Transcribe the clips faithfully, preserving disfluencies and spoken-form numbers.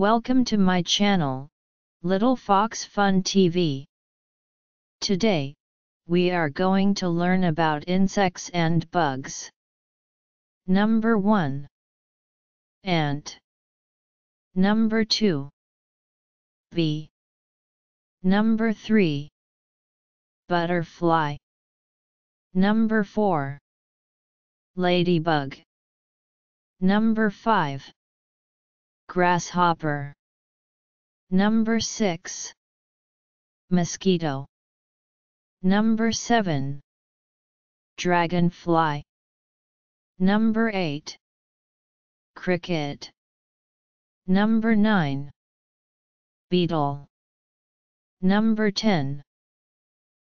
Welcome to my channel, Little Fox Fun T V. Today, we are going to learn about insects and bugs. Number one. Ant. Number two. Bee. Number three. Butterfly. Number four. Ladybug. Number five. Grasshopper. Number six. Mosquito. Number seven. Dragonfly. Number eight. Cricket. Number nine. Beetle. Number ten.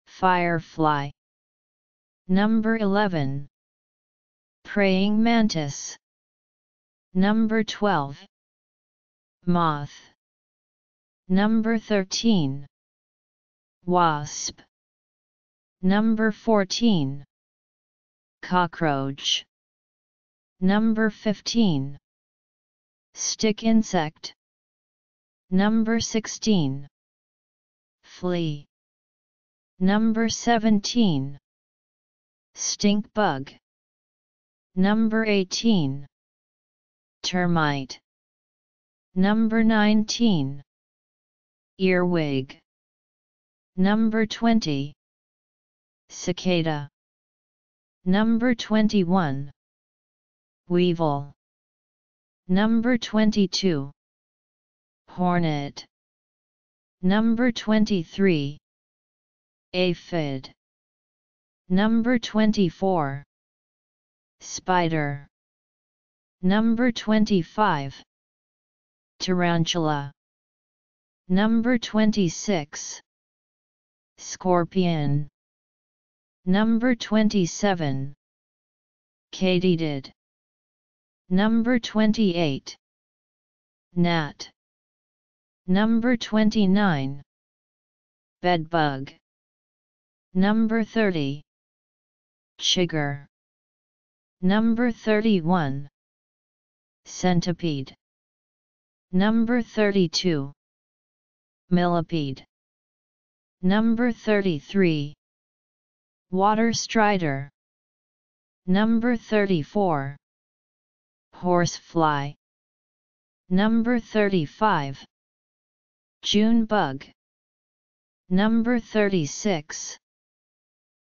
Firefly. Number eleven. Praying Mantis. Number twelve. Moth. Number thirteen. Wasp. Number fourteen. Cockroach. Number fifteen. Stick insect. Number sixteen. Flea. Number seventeen. Stink bug. Number eighteen. Termite. Number nineteen. Earwig. Number twenty. Cicada. Number twenty-one. Weevil. Number twenty-two. Hornet. Number twenty-three. Aphid. Number twenty-four. Spider. Number twenty-five. Tarantula. Number twenty-six. Scorpion. Number twenty-seven. Katydid. Number twenty-eight. Gnat. Number twenty-nine. Bedbug. Number thirty. Chigger. Number thirty-one. Centipede. Number thirty-two. Millipede. Number thirty-three. Water Strider. Number thirty-four. Horsefly. Number thirty-five. June bug. Number thirty-six.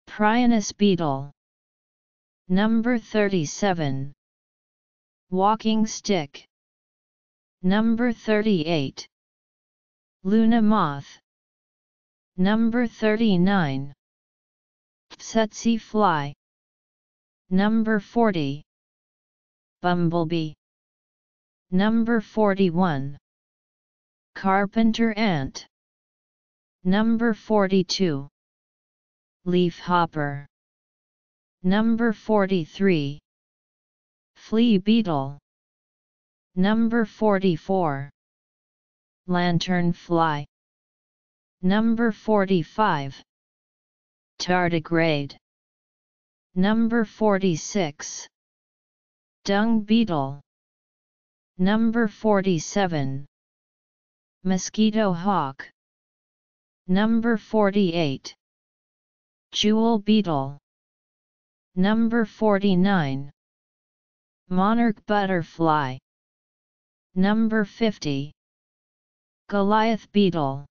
Prionus beetle. Number thirty-seven. Walking stick. Number thirty-eight. Luna moth. Number thirty-nine. Tsetse fly. Number forty. Bumblebee. Number forty-one. Carpenter ant. Number forty-two. Leafhopper. Number forty-three. Flea beetle. Number forty-four. Lanternfly. Number forty-five. Tardigrade. Number forty-six. Dung beetle. Number forty-seven. Mosquito hawk. Number forty-eight. Jewel beetle. Number forty-nine. Monarch butterfly. Number fifty. Goliath beetle.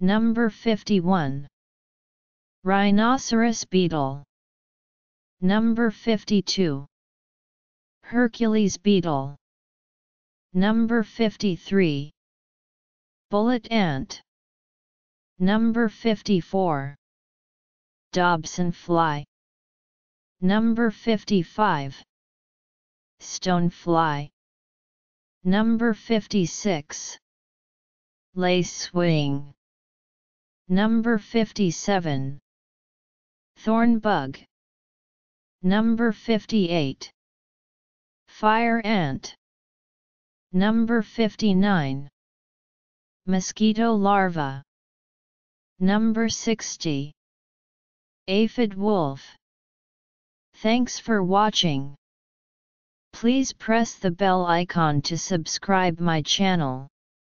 Number fifty-one. Rhinoceros beetle. Number fifty-two. Hercules beetle. Number fifty-three. Bullet ant. Number fifty-four. Dobson fly. Number fifty-five. Stone fly. Number fifty-six. Lacewing. Number fifty-seven. Thorn bug. Number fifty-eight. Fire ant. Number fifty-nine. Mosquito larva. Number sixty. Aphid wolf. Thanks for watching. Please press the bell icon to subscribe my channel.